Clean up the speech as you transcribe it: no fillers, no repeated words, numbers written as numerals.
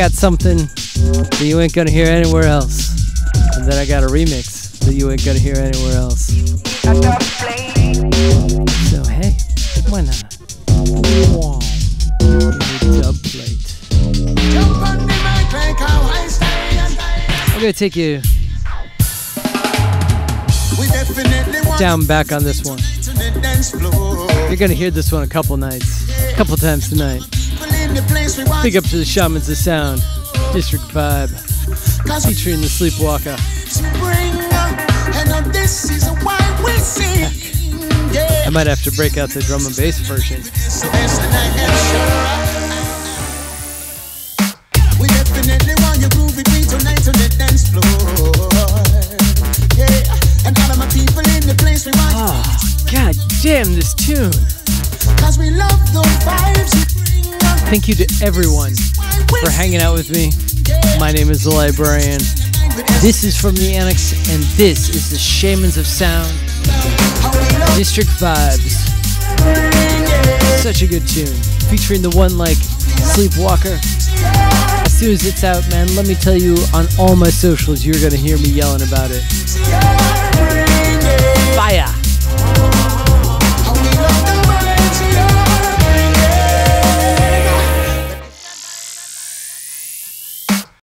got something that you ain't gonna hear anywhere else. And then I got a remix that you ain't gonna hear anywhere else. So hey, why not? I'm gonna take you down back on this one. You're gonna hear this one a couple nights, a couple times tonight. Big up to the Shamans of Sound, District Vibe, featuring the Sleepwalker. I might have to break out the drum and bass version. Oh, god damn this tune. Thank you to everyone for hanging out with me. My name is The Librarian. This is From the Annex, and this is the Shamans of Sound, District Vibes. Such a good tune, featuring the one like Sleepwalker. As soon as it's out, man, let me tell you, on all my socials, you're gonna hear me yelling about it. Fire!